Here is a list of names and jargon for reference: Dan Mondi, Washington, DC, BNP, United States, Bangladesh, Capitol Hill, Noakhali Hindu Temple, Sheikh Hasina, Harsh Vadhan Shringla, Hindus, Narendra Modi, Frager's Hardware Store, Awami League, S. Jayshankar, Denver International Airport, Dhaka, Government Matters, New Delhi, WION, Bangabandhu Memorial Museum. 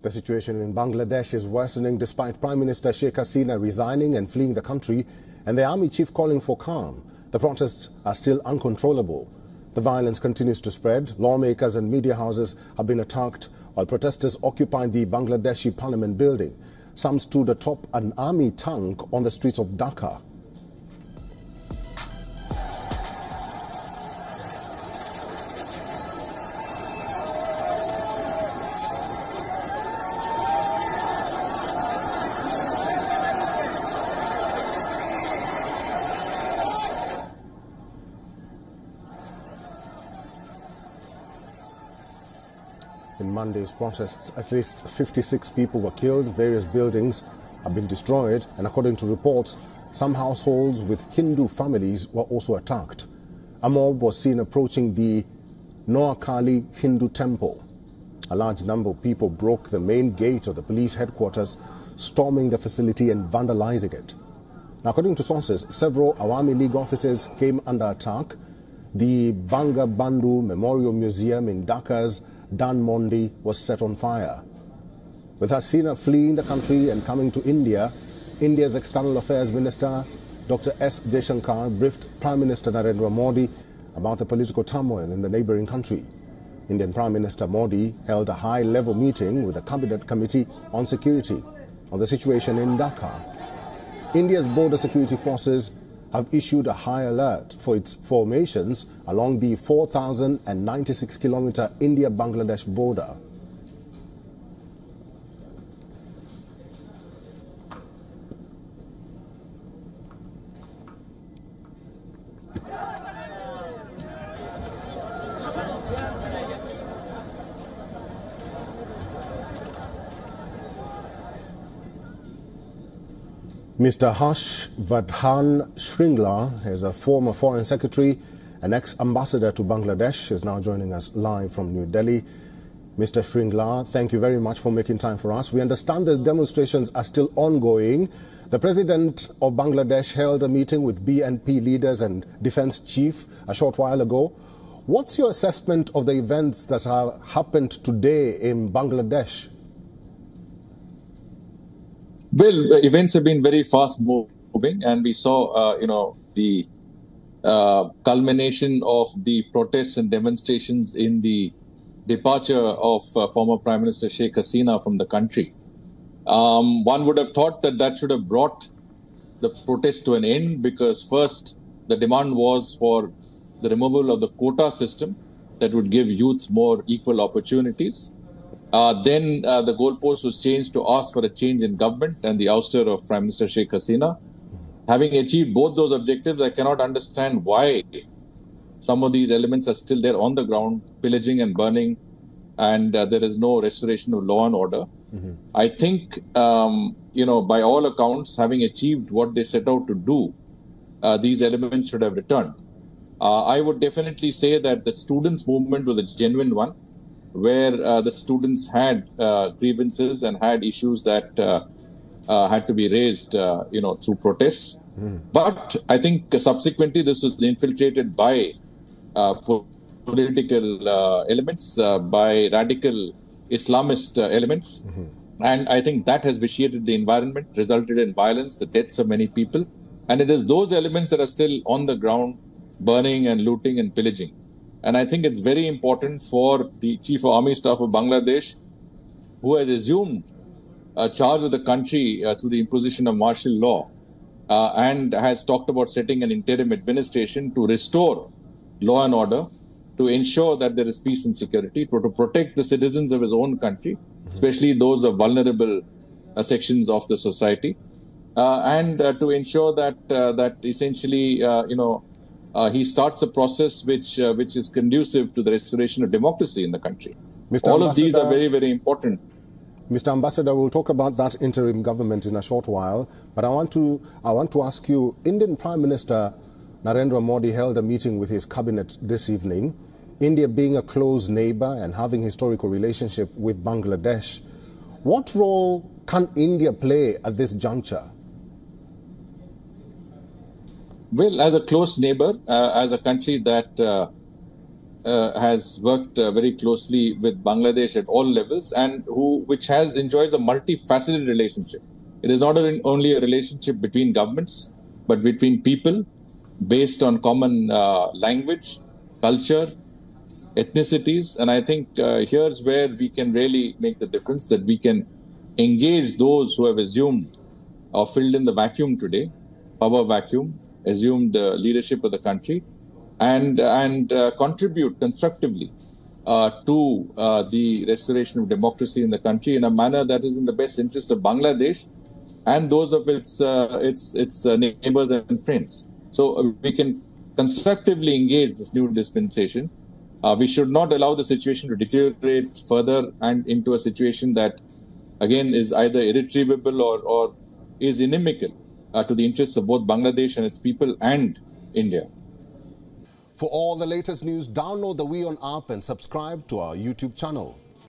The situation in Bangladesh is worsening despite Prime Minister Sheikh Hasina resigning and fleeing the country and the army chief calling for calm. The protests are still uncontrollable. The violence continues to spread. Lawmakers and media houses have been attacked while protesters occupied the Bangladeshi parliament building. Some stood atop an army tank on the streets of Dhaka. In Monday's protests, at least 56 people were killed, various buildings have been destroyed, and according to reports, some households with Hindu families were also attacked. A mob was seen approaching the Noakhali Hindu Temple. A large number of people broke the main gate of the police headquarters, storming the facility and vandalizing it. Now, according to sources, several Awami League offices came under attack. The Bangabandhu Memorial Museum in Dhaka's Dan Mondi was set on fire. With Hasina fleeing the country and coming to India, India's External Affairs Minister Dr. S. Jayshankar briefed Prime Minister Narendra Modi about the political turmoil in the neighboring country. Indian Prime Minister Modi held a high-level meeting with the Cabinet Committee on Security on the situation in Dhaka. India's border security forces have issued a high alert for its formations along the 4,096-kilometer India-Bangladesh border. Mr. Harsh Vadhan Shringla is a former foreign secretary and ex-ambassador to Bangladesh, is now joining us live from New Delhi. Mr. Shringla, thank you very much for making time for us. We understand the demonstrations are still ongoing. The president of Bangladesh held a meeting with BNP leaders and defense chief a short while ago. What's your assessment of the events that have happened today in Bangladesh? Well, events have been very fast moving, and we saw, the culmination of the protests and demonstrations in the departure of former Prime Minister Sheikh Hasina from the country. One would have thought that should have brought the protest to an end, because first the demand was for the removal of the quota system that would give youth more equal opportunities. Then the goalpost was changed to ask for a change in government and the ouster of Prime Minister Sheikh Hasina. Having achieved both those objectives, I cannot understand why some of these elements are still there on the ground, pillaging and burning, and there is no restoration of law and order. Mm-hmm. I think, by all accounts, having achieved what they set out to do, these elements should have returned. I would definitely say that the students' movement was a genuine one, where the students had grievances and had issues that had to be raised, through protests. Mm. But I think subsequently this was infiltrated by political elements, by radical Islamist elements. Mm-hmm. And I think that has vitiated the environment, resulted in violence, the deaths of many people. And it is those elements that are still on the ground, burning and looting and pillaging. And I think it's very important for the Chief of Army Staff of Bangladesh, who has assumed charge of the country through the imposition of martial law, and has talked about setting an interim administration to restore law and order, to ensure that there is peace and security, to protect the citizens of his own country, especially those of vulnerable sections of the society, and to ensure that essentially, he starts a process which is conducive to the restoration of democracy in the country. All of these are very, very important. Mr. Ambassador, we'll talk about that interim government in a short while, but I want to ask you, Indian Prime Minister Narendra Modi held a meeting with his cabinet this evening. India being a close neighbor and having historical relationship with Bangladesh, what role can India play at this juncture? Well, as a close neighbor, as a country that has worked very closely with Bangladesh at all levels, and which has enjoyed the multifaceted relationship. It is not only a relationship between governments, but between people based on common language, culture, ethnicities. And I think here's where we can really make the difference, that we can engage those who have assumed or filled in the vacuum today, power vacuum, assumed the leadership of the country, and contribute constructively to the restoration of democracy in the country in a manner that is in the best interest of Bangladesh and those of its neighbors and friends. So we can constructively engage this new dispensation. We should not allow the situation to deteriorate further and into a situation that, again, is either irretrievable or is inimical to the interests of both Bangladesh and its people and India. For all the latest news, download the WION app and subscribe to our YouTube channel.